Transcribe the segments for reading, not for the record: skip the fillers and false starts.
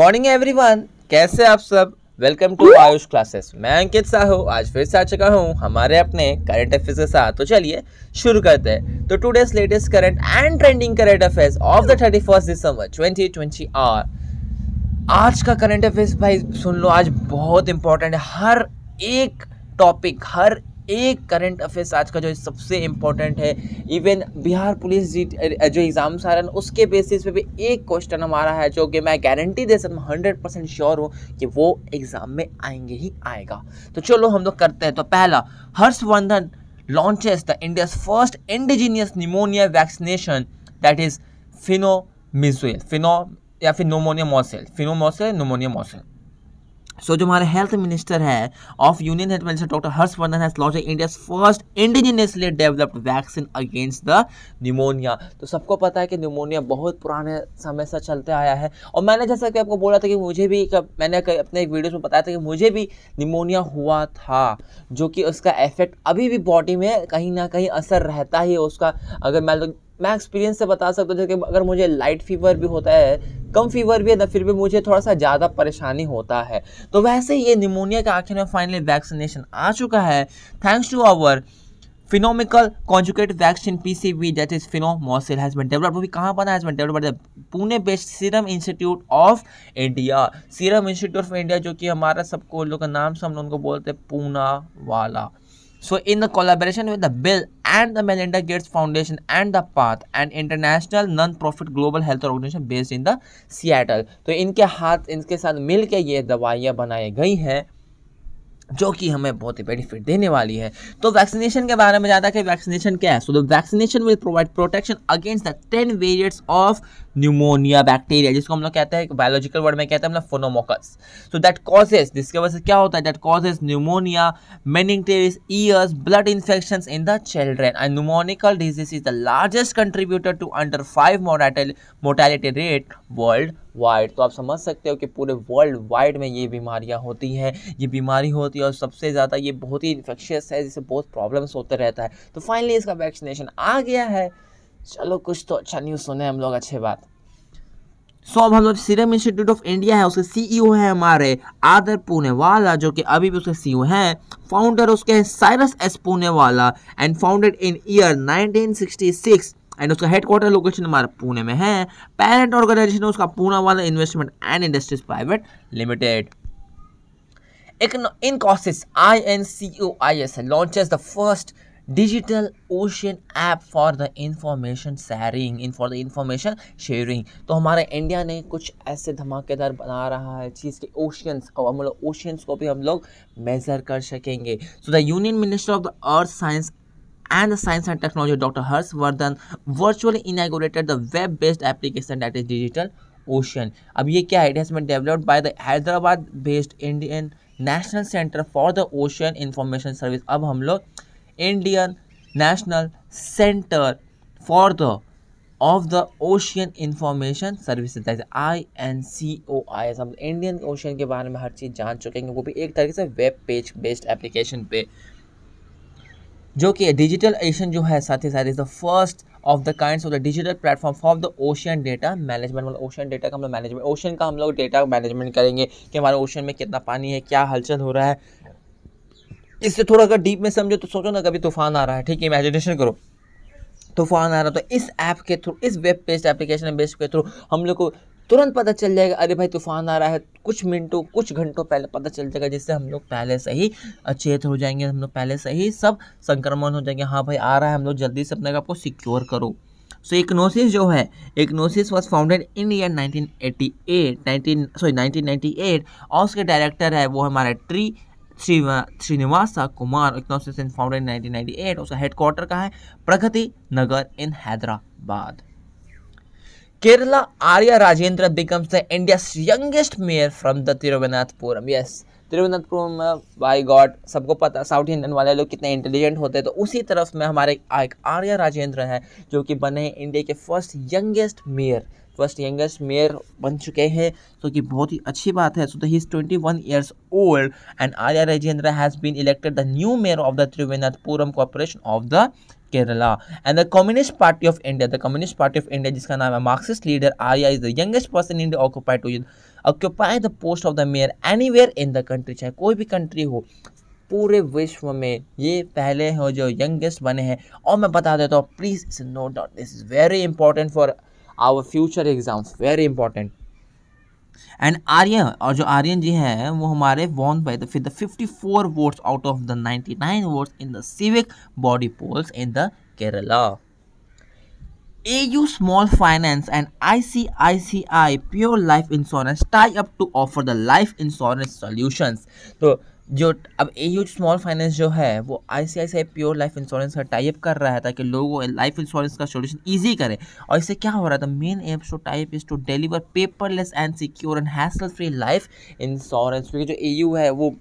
Morning everyone, कैसे आप सब। Welcome to Ayush classes. मैं अंकित साहू आज फिर से आ चुका हूँ हमारे अपने करंट अफेयर्स के साथ। तो चलिए शुरू करते हैं। तो today's latest current and trending current affairs of the 31 December 2020 are. आज का करंट अफेयर्स भाई सुन लो, आज बहुत इंपॉर्टेंट है। हर एक टॉपिक, हर एक करंट अफेयर्स आज का जो सबसे इम्पोर्टेंट है। इवन बिहार पुलिस जो एग्ज़ाम्स आ रहे हैं उसके बेसिस पे भी एक क्वेश्चन हमारा है जो कि मैं गारंटी दे सकता हूँ, 100% श्योर हूँ कि वो एग्ज़ाम में आएंगे ही आएगा। तो चलो हम लोग करते हैं। तो पहला, Harshvardhan launches the India's first indigenous pneumonia vaccination that is pneumosil pneumosil. So जो हमारे हेल्थ मिनिस्टर है of union health minister doctor Harshvardhan has launched India's first indigenously developed vaccine against the pneumonia. तो सबको पता है कि न्यूमोनिया बहुत पुराने समय से चलते आया है, और मैंने जैसा कि आपको बोला था कि मुझे भी मैंने अपने एक वीडियोज़ में बताया था कि मुझे भी न्यूमोनिया हुआ था, जो कि उसका इफेक्ट अभी भी बॉडी में कहीं ना कहीं असर रहता ही है उसका। अगर मैं एक्सपीरियंस से बता सकता हूँ कि अगर मुझे लाइट फीवर भी होता है, कम फीवर भी है ना, फिर भी मुझे थोड़ा सा ज़्यादा परेशानी होता है। तो वैसे ये निमोनिया का आखिर में फाइनली वैक्सीनेशन आ चुका है thanks to our pneumococcal conjugate vaccine PCV that is फिनोमोसिल has been developed. वो भी कहाँ बना, has been developed by the Pune based serum institute of India. Serum institute of India जो कि हमारा सबको लोग का नाम से हम लोग उनको बोलते हैं Poonawalla. So in the collaboration with the Bill and the Melinda Gates Foundation and the PATH, an international non-profit global health organization based in the Seattle, तो इनके साथ मिल के ये दवाइयाँ बनाई गई हैं जो कि हमें बहुत ही बेनिफिट देने वाली है। तो वैक्सीनेशन के बारे में ज़्यादा कि वैक्सीनेशन क्या है। So the vaccination will provide protection against the 10 variants of pneumonia bacteria, जिसको हम लोग कहते हैं बायोलॉजिकल वर्ड में कहते हैं हम लोग फोनोमोकस। सो दैट कॉजेज, जिसके वजह से क्या होता है, that causes pneumonia, meningitis, ears, blood infections in the children. And pneumococcal disease is the largest contributor to under 5 mortality rate world wide. तो आप समझ सकते हो कि पूरे वर्ल्ड वाइड में ये बीमारियां होती हैं, ये बीमारी होती है, और सबसे ज़्यादा ये बहुत ही इन्फेक्शियस है जिससे बहुत प्रॉब्लम्स होते रहता है। तो फाइनली इसका वैक्सीनेशन आ गया है। चलो कुछ तो अच्छा न्यूज़ सुने हम लोग, अच्छे बात। सो अब हम लोग सीरम इंस्टीट्यूट ऑफ इंडिया है, उसके CEO है हमारे आदर पूनावाला, जो कि अभी भी उसके CEO हैं। फाउंडर उसके हैं Cyrus S Poonawalla and founded in year 1966 and उसका हेडक्वार्टर लोकेशन हमारा पुणे में है। पेरेंट ऑर्गेनाइजेशन है उसका Poonawalla investment and industries private limited. INCOIS launches the first digital ocean app for the information sharing. तो हमारे इंडिया ने कुछ ऐसे धमाकेदार बना रहा है चीज़ के ओशियंस, और हम लोग ओशियंस को भी हम लोग मेजर कर सकेंगे। So the union minister of the earth science and the Science and Technology Dr. Harshvardhan virtually inaugurated the web-based application that is Digital Ocean. अब ये क्या है? It has been developed by the Hyderabad-based Indian National Center for the Ocean Information Service. अब हम लोग Indian National Center for the of the ocean information services जैसे INCOIS, हम Indian ocean के बारे में हर चीज़ जान चुकेंगे, वो भी एक तरीके से वेब पेज बेस्ड एप्लीकेशन पे, जो कि डिजिटल ओशियन जो है साथ ही साथ is the first of the kinds of the digital platform for the ocean data management. मतलब ओशियन डेटा का हम लोग मैनेजमेंट, ओशियन का हम लोग डेटा मैनेजमेंट करेंगे कि हमारे ओशियन में कितना पानी है, क्या हलचल हो रहा है। इससे थोड़ा अगर डीप में समझो तो सोचो ना, कभी तूफान आ रहा है, ठीक है, इमेजिनेशन करो तूफान आ रहा है, तो इस ऐप के थ्रू, इस वेब पेज एप्लीकेशन बेस्ड के थ्रू हम लोग को तुरंत पता चल जाएगा अरे भाई तूफान आ रहा है, कुछ मिनटों कुछ घंटों पहले पता चल जाएगा, जिससे हम लोग पहले से ही अचेत हो जाएंगे, हम लोग पहले से ही सब संक्रमण हो जाएंगे। हाँ भाई आ रहा है, हम लोग जल्दी से अपने आपको सिक्योर करो। सो INCOIS जो है, INCOIS was founded in year 1998 और उसके डायरेक्टर है वो हमारा श्रीनिवास कुमार। INCOIS फाउंडेड 1998, उसका हेडक्वार्टर का है Pragati Nagar in Hyderabad. Kerala Arya Rajendra becomes the India's youngest mayor from the Thiruvananthapuram. Yes, Thiruvananthapuram by God सबको पता साउथ इंडियन वाले लोग कितने इंटेलिजेंट होते हैं, तो उसी तरफ में हमारे एक आर्या राजेंद्र हैं जो कि बने इंडिया के फर्स्ट यंगेस्ट मेयर बन चुके हैं, जो कि बहुत ही अच्छी बात है। So he is 21 years old and Arya Rajendra has been elected the new mayor of the Thiruvananthapuram corporation of the Kerala. And the Communist Party of India, जिसका नाम है Marxist leader Arya, is the youngest person in occupy the post of the mayor anywhere in the country. चाहे कोई भी country हो पूरे विश्व में ये पहले हो जो यंगेस्ट बने हैं. और मैं बता देता हूँ, please note down, this is very important for our future exams, very important. And Aryan, और जो आर्यन जी हैं वो हमारे won by the 54 votes out of the 99 votes in the civic body polls in the Kerala. AU Small Finance and ICICI Pure Life Insurance tie up to offer the life insurance solutions. तो जो अब AU Small Finance जो है वो ICICI Pure Life Insurance का type कर रहा है ताकि लोगों लाइफ इंश्योरेंस का सोल्यूशन ईजी करें. और इससे क्या हो रहा था, main aims to type is to deliver paperless and secure and hassle free life insurance. क्योंकि जो AU है वो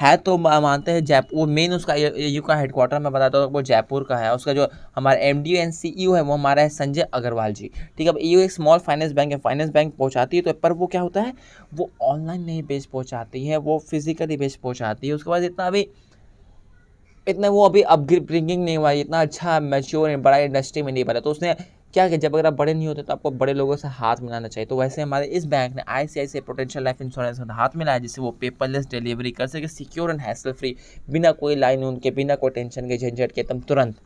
है तो मानते हैं जयपुर, मेन उसका AU का हेडक्वार्टर मैं बताता हूँ वो जयपुर का है. उसका जो हमारा MD एंड CEO है वो हमारा है संजय अग्रवाल जी, ठीक है. अब AU एक स्मॉल फाइनेंस बैंक है, फाइनेंस बैंक पहुँचाती है तो पर वो क्या होता है, वो ऑनलाइन नहीं बेच पहुँचाती है, वो फिजिकली बेच पहुँचाती है. उसके बाद इतना वो अभी अपब्रिंगिंग नहीं हुआ, इतना अच्छा मैच्योर बड़ा इंडस्ट्री में नहीं पड़ा. तो उसने क्या कि जब अगर आप बड़े नहीं होते तो आपको बड़े लोगों से हाथ मिलाना चाहिए. तो वैसे हमारे इस बैंक ने ICICI प्रूडेंशियल लाइफ इंश्योरेंस में हाथ मिलाया, जिससे वो पेपरलेस डिलीवरी कर सके, सिक्योर एंड हैसल फ्री, बिना कोई लाइन उनके, बिना कोई टेंशन के, झंझट के, एकदम तुरंत.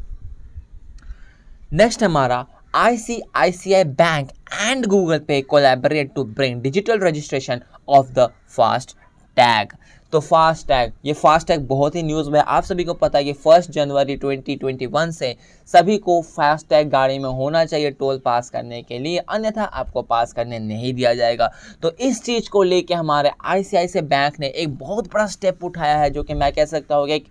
नेक्स्ट हमारा ICICI bank and Google Pay collaborate to bring digital registration of the FASTag. तो FASTag, ये FASTag बहुत ही न्यूज़ में, आप सभी को पता है कि 1 जनवरी 2021 से सभी को FASTag गाड़ी में होना चाहिए टोल पास करने के लिए, अन्यथा आपको पास करने नहीं दिया जाएगा. तो इस चीज़ को लेके हमारे ICICI बैंक ने एक बहुत बड़ा स्टेप उठाया है, जो कि मैं कह सकता हूँ कि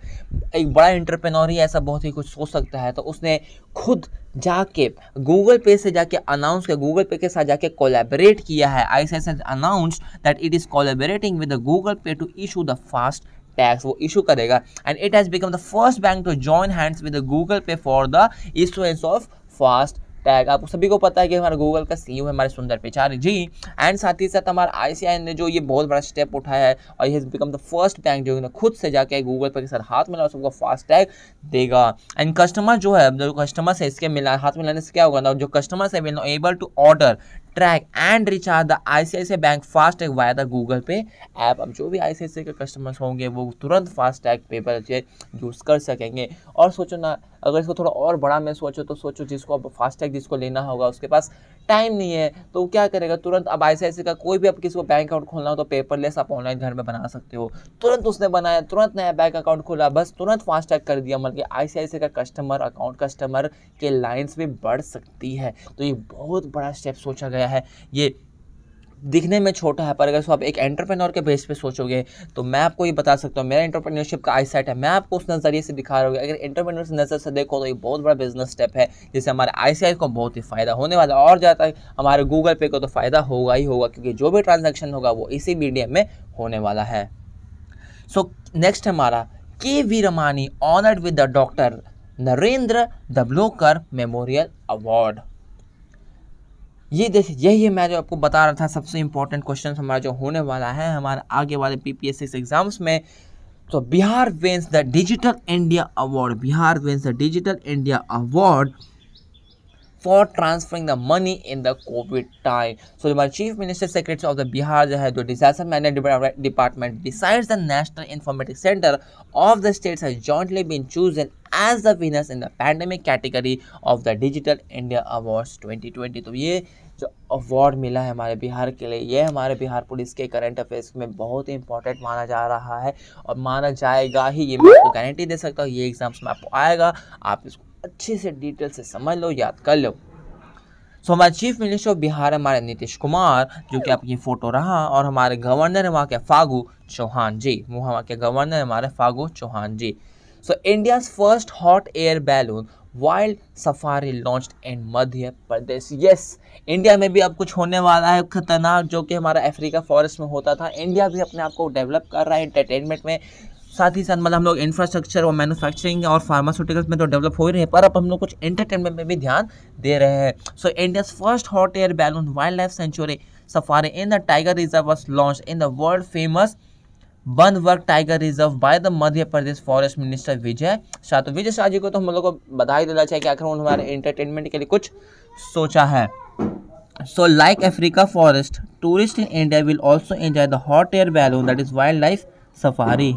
एक बड़ा एंटरप्रेन्योर ही ऐसा बहुत ही कुछ सोच सकता है. तो उसने खुद जाके गूगल पे से जाके अनाउंस किया, गूगल पे के साथ जाके कोलैबोरेट किया है. ICICI announce that it is collaborating with the Google Pay to issue the FASTag, वो इशू करेगा. And it has become the first bank to join hands with the Google Pay for the issuance of FASTag. आप सभी को पता है कि हमारे Google का CEO है हमारे सुंदर पिचाई जी. एंड साथ ही साथ हमारे ICICI ने जो ये बहुत बड़ा स्टेप उठाया है, और has become the first bank जो खुद से जाके गूगल पे के साथ हाथ मिला और सबको FASTag देगा. एंड कस्टमर जो है, जो कस्टमर से इसके मिला हाथ मिलाने से क्या होगा ना, जो कस्टमर से will able to order, track and recharge the ICICI bank FASTag via the Google Pay app. अब जो भी ICICI के कस्टमर्स होंगे वो तुरंत FASTag पेपर से यूज़ कर सकेंगे. और सोचो ना, अगर इसको थोड़ा और बड़ा में सोचो तो सोचो जिसको अब FASTag जिसको लेना होगा उसके पास टाइम नहीं है तो वो क्या करेगा, तुरंत अब ICICI का कोई भी, अब किसी को बैंक अकाउंट खोलना हो तो पेपरलेस आप ऑनलाइन घर में बना सकते हो. तुरंत उसने बनाया, तुरंत नया बैंक अकाउंट खोला, बस तुरंत FASTag कर दिया. मतलब ICICI का कस्टमर अकाउंट, कस्टमर के लाइन्स भी बढ़ सकती है. तो ये बहुत बड़ा स्टेप सोचा गया है. ये दिखने में छोटा है पर अगर इसको आप एक एंटरप्रेन्योर के बेस पे सोचोगे तो मैं आपको ये बता सकता हूँ, मेरा एंटरप्रेन्योरशिप का आईसाइट है, मैं आपको उस नज़रिए से दिखा रहा हूँ. अगर एंटरप्रेन्योर की नज़र से देखो तो ये बहुत बड़ा बिजनेस स्टेप है, जिससे हमारे ICICI को बहुत ही फ़ायदा होने वाला है. और ज़्यादा हमारे गूगल पे को तो फ़ायदा होगा ही होगा, क्योंकि जो भी ट्रांजेक्शन होगा वो इसी मीडियम में होने वाला है. सो नेक्स्ट हमारा KV Ramani honoured with the doctor Narendra Dabholkar memorial award. ये देखिए, यही है मैं जो आपको बता रहा था सबसे इम्पोर्टेंट क्वेश्चन हमारा जो होने वाला है हमारे आगे वाले PPSC एग्जाम्स में. तो Bihar wins the digital India award, Bihar wins the digital India award for transferring the money in the Covid time. So हमारे chief minister secretary of the Bihar जो है, जो disaster management department decides the national informatics centre of the states has jointly been chosen as the winners in the pandemic category of the digital India awards 2020. तो ये जो award मिला है हमारे बिहार के लिए, ये हमारे बिहार पुलिस के करंट अफेयर्स में बहुत ही इंपॉर्टेंट माना जा रहा है और माना जाएगा ही, ये मैं आपको गारंटी दे सकता हूँ. ये एग्जाम्स में आपको आएगा, आप इसको अच्छे से डिटेल से समझ लो, याद कर लो. सो हमारे चीफ मिनिस्टर ऑफ बिहार हमारे नीतीश कुमार, जो कि आपकी फ़ोटो रहा, और हमारे गवर्नर वहाँ के फागू चौहान जी, वो वहाँ के गवर्नर हमारे Phagu Chauhan ji. So India's first hot air balloon wild safari launched in Madhya Pradesh. Yes, India में भी अब कुछ होने वाला है खतरनाक, जो कि हमारा अफ्रीका फॉरेस्ट में होता था. इंडिया भी अपने आप को डेवलप कर रहा है एंटरटेनमेंट में, साथ ही साथ मतलब हम लोग इंफ्रास्ट्रक्चर और मैन्युफैक्चरिंग और फार्मास्यूटिकल्स में तो डेवलप हो ही रहे हैं, पर अब हम लोग कुछ एंटरटेनमेंट में भी ध्यान दे रहे हैं. So India's first hot air balloon wild life sanctuary safari in the tiger reserve was launch in the world famous Bandhavgarh tiger reserve by the Madhya Pradesh forest minister Vijay Shah. तो विजय शाह जी को तो हम लोग को बधाई देना चाहिए कि आखिर उन्होंने हमारे एंटरटेनमेंट के लिए कुछ सोचा है। So like Africa forest tourist in India will also enjoy the hot air balloon that is wild life safari.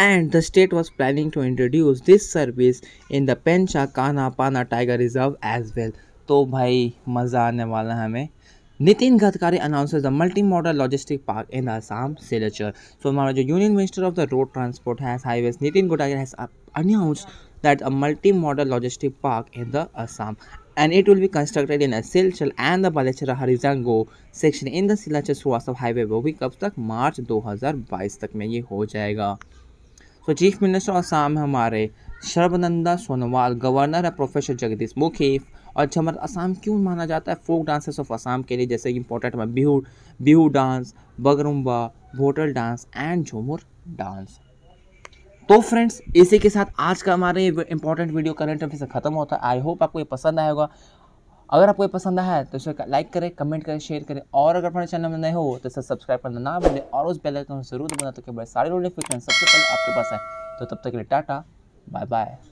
And the state was planning to introduce this service in the Pench, Kanha, Panna Tiger Reserve as well. तो भाई मज़ा आने वाला है हमें। Nitin Gadkari announces the multi-modal logistic park in Assam, Silchar. So हमारा जो union minister of the road transport has highways Nitin Gadkari has announced that a multi-modal logistic park in the Assam and it will be constructed in Silchar and the Balechera Harizango section in the Silchar Suwasa highway वो भी कब तक? मार्च 2022 तक में ये हो जाएगा। तो चीफ मिनिस्टर असम हमारे सरबानंदा सोनोवाल, गवर्नर है प्रोफेसर जगदीश मुखी। और अच्छा हमारा असम क्यों माना जाता है फोक डांसेस ऑफ असम के लिए, जैसे इंपॉर्टेंट हमारा Bihu dance, Bagurumba, Bhortal dance and Jhumur dance. तो फ्रेंड्स इसी के साथ आज का हमारे इंपॉर्टेंट वीडियो करंट अफेयर से ख़त्म होता है। आई होप आपको ये पसंद आया होगा। अगर आपको ये पसंद आया है तो इसे लाइक करें, कमेंट करें, शेयर करें और अगर हमारे चैनल में नए हो तो इसे सब्सक्राइब करना ना भूलें और उस बेल आइकन को जरूर दबाना ताकि बड़े सारे नोटिफिकेशन सबसे पहले आपके पास आए। तो तब तक के लिए टाटा, बाय बाय।